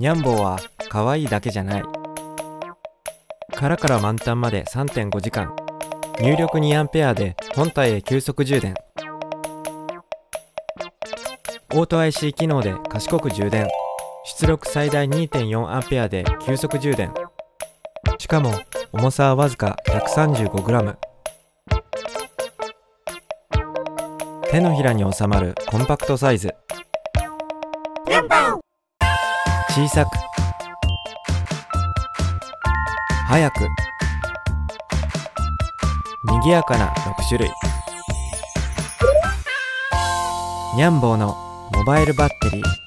ニャンボは可愛いだけじゃない。殻から満タンまで 3.5 時間、入力 2A で本体へ急速充電、オート IC 機能で賢く充電、出力最大 2.4A で急速充電、しかも重さはわずか 135g、 手のひらに収まるコンパクトサイズ、小さく速く賑やかな6種類。ニャンボーのモバイルバッテリー。